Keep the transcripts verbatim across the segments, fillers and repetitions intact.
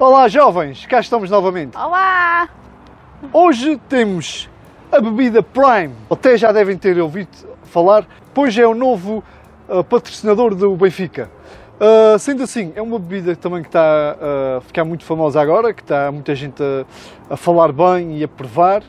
Olá jovens, cá estamos novamente. Olá! Hoje temos a bebida Prime. Até já devem ter ouvido falar, pois é o novo uh, patrocinador do Benfica. Uh, sendo assim, é uma bebida também que está uh, a ficar muito famosa agora, que está muita gente a, a falar bem e a provar.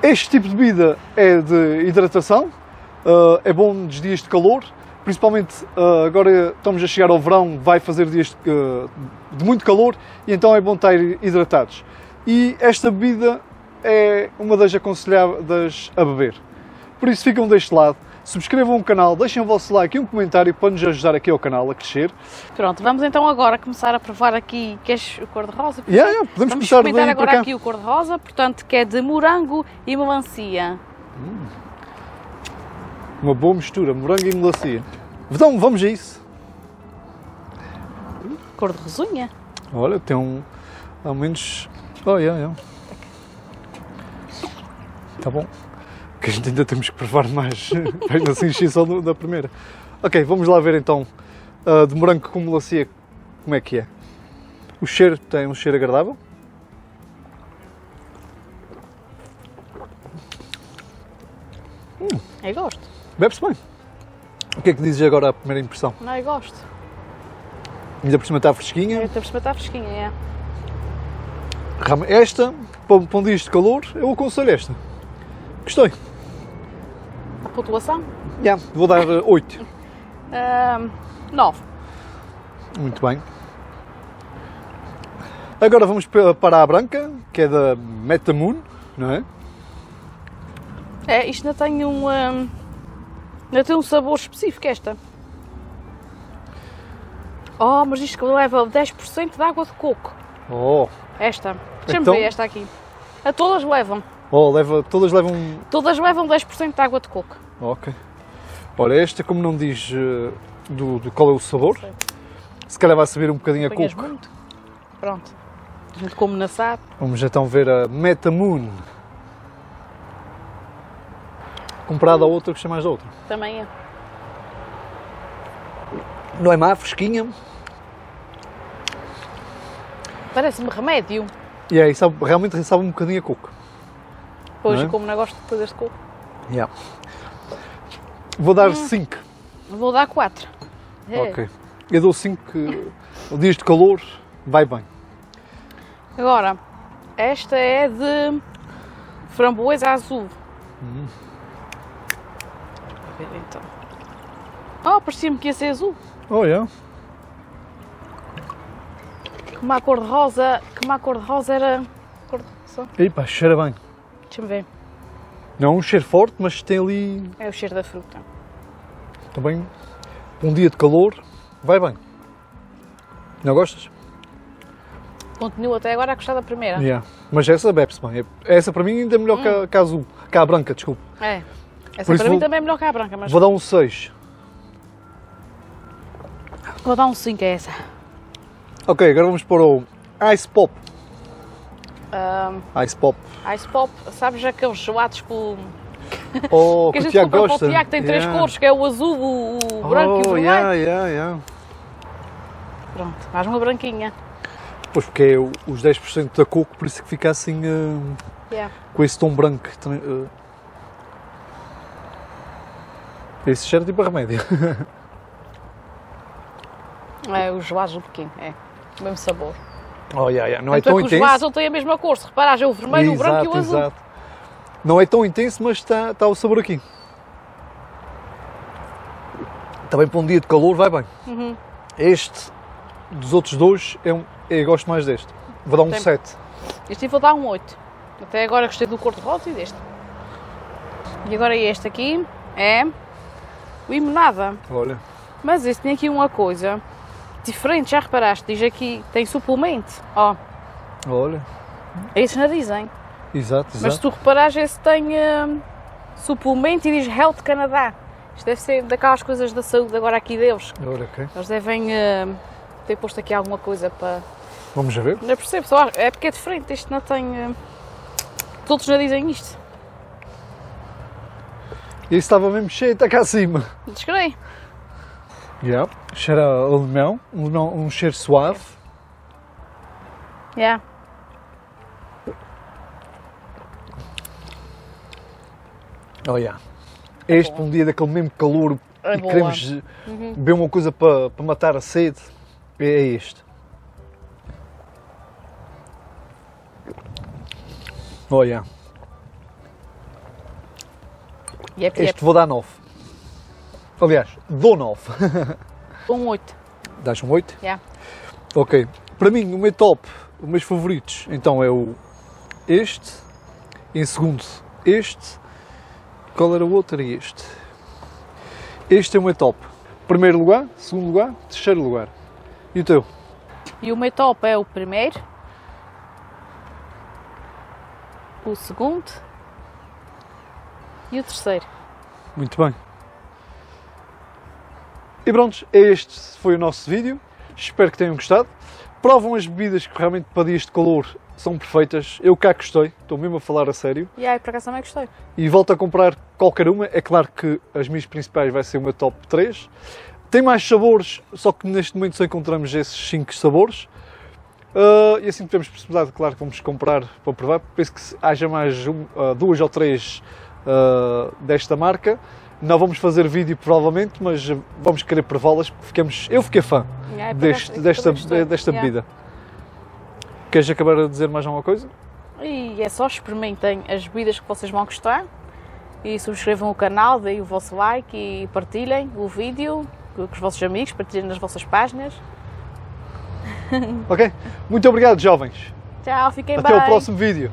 Este tipo de bebida é de hidratação, uh, é bom nos dias de calor, principalmente uh, agora estamos a chegar ao verão, vai fazer dias de, uh, de muito calor e então é bom estar hidratados. E esta bebida é uma das aconselhadas a beber. Por isso ficam deste lado, subscrevam o canal, deixem o vosso like e um comentário para nos ajudar aqui ao canal a crescer. Pronto, vamos então agora começar a provar aqui, queres o cor-de-rosa? Yeah, yeah, podemos vamos começar experimentar agora aqui o cor-de-rosa, portanto que é de morango e melancia. Hum, uma boa mistura, morango e melancia. Então vamos a isso. Cor de rosinha. Olha, tem um, ao menos, oh yeah, yeah. Tá bom. Que ainda temos que provar mais, para não se encher só da primeira. Ok, vamos lá ver então, uh, de morango com melancia, como é que é. O cheiro tem um cheiro agradável. Hum. Eu gosto. Bebe-se bem. O que é que dizes agora à primeira impressão? Não, eu gosto. Ainda por cima está fresquinha. Ainda por cima está fresquinha, é. Esta, para um dia de calor, eu aconselho esta. Gostei. A pontuação? Já, yeah, vou dar oito. uh, nove. Muito bem. Agora vamos para a branca, que é da Meta Moon, não é? É, isto não tem um, um, não tem um sabor específico, esta. Oh, mas isto leva dez por cento de água de coco. Oh. Esta. Deixa-me então ver esta aqui. A todas levam. Oh, leva, todas levam... Todas levam dez por cento de água de coco. Ok. Olha, esta como não diz uh, do, do qual é o sabor, se calhar vai saber um bocadinho a coco. Muito. Pronto. A gente come na sabe. Vamos então ver a Meta Moon. Comparada à outra, gostei mais da outra. Também é. Não é má, fresquinha. Parece-me remédio. E aí, sabe, realmente sabe um bocadinho a coco. Pois, não é? Como não gosto de fazer de coco. Yeah. Vou dar cinco. Hum, vou dar quatro. É. Ok. Eu dou cinco, dias de calor, vai bem. Agora, esta é de framboesa azul. Hum. A ver então. Oh, parecia-me que ia ser azul. Oh, é? Yeah. Como a cor de rosa, como a cor de rosa era... Cor de rosa. Epa, cheira bem. Deixa-me ver. Não é um cheiro forte, mas tem ali... É o cheiro da fruta. Também, um dia de calor, vai bem. Não gostas? Continuo até agora a gostar da primeira. Yeah. Mas essa bebe-se bem. Essa para mim ainda é melhor hum. que, a, que a azul, que a branca, desculpe. É. Essa para vou, mim também é melhor que a branca, mas... Vou dar um seis. Vou dar um cinco a essa. Ok, agora vamos para o Ice Pop. Um, Ice Pop. Ice Pop, sabes aqueles gelados com... Oh, que a gente Tiago compra gosta. Para o Tiago tem yeah. três cores, que é o azul, o branco oh, e o vermelho. Yeah, yeah, yeah. Pronto, mais uma branquinha. Pois, porque é os dez por cento da coco, por isso que fica assim uh, yeah. com esse tom branco. Uh, esse cheiro tipo a remédio. É, os gelados do Pequim, é, o mesmo sabor. Oh, yeah, yeah. Não é tão intenso. Os vasos têm a mesma cor, se reparares, é o vermelho, exato, o branco e o azul. Exato. Não é tão intenso, mas está, está o sabor aqui. Também para um dia de calor vai bem. Uhum. Este, dos outros dois, é um, eu gosto mais deste. Vou dar um tem. sete. Este vou dar um oito. Até agora gostei do cor-de-rosa e deste. E agora este aqui é limonada. Olha. Mas este tem aqui uma coisa diferente, já reparaste? Diz aqui, tem suplemento, ó. Oh. Olha. Esses não dizem. Exato, exato. Mas se tu reparares, esse tem uh, suplemento e diz Health Canadá. Isto deve ser daquelas coisas da saúde agora aqui deles. Olha, ok. Eles devem uh, ter posto aqui alguma coisa para... Vamos a ver? Não percebo, só é porque é diferente, este não tem... Uh... Todos não dizem isto. Este estava mesmo cheio, está cá acima. Descreio. Yeah. Cheira a limão, um, um cheiro suave. Yeah. Oh, yeah. É este, bom. Um dia daquele mesmo calor é e boa. Queremos uhum. beber uma coisa para, para matar a sede, é este. Oh, yeah. Yep, este yep. vou dar nove. Aliás, dou nove. Um oito. Dás um oito? Yeah. Ok. Para mim, o meu top, os meus favoritos, então é o este, em segundo este, qual era o outro e este. Este é o meu top. Primeiro lugar, segundo lugar, terceiro lugar. E o teu? E o meu top é o primeiro, o segundo e o terceiro. Muito bem. E pronto, este foi o nosso vídeo. Espero que tenham gostado. Provam as bebidas que realmente para dias de calor são perfeitas. Eu cá gostei, estou mesmo a falar a sério. E aí, por acaso também gostei. E volto a comprar qualquer uma. É claro que as minhas principais vai ser uma top três. Tem mais sabores, só que neste momento só encontramos esses cinco sabores. Uh, e assim que temos possibilidade, claro que vamos comprar para provar. Penso que se haja mais um, uh, duas ou três uh, desta marca. Não vamos fazer vídeo provavelmente, mas vamos querer prová-las porque ficamos, eu fiquei fã yeah, deste, é desta, desta, desta yeah. bebida. Queres acabar a dizer mais alguma coisa? E é só, experimentem as bebidas que vocês vão gostar e subscrevam o canal, deem o vosso like e partilhem o vídeo com os vossos amigos, partilhem nas vossas páginas. Ok? Muito obrigado, jovens. Tchau, fiquem bem. Até o próximo vídeo.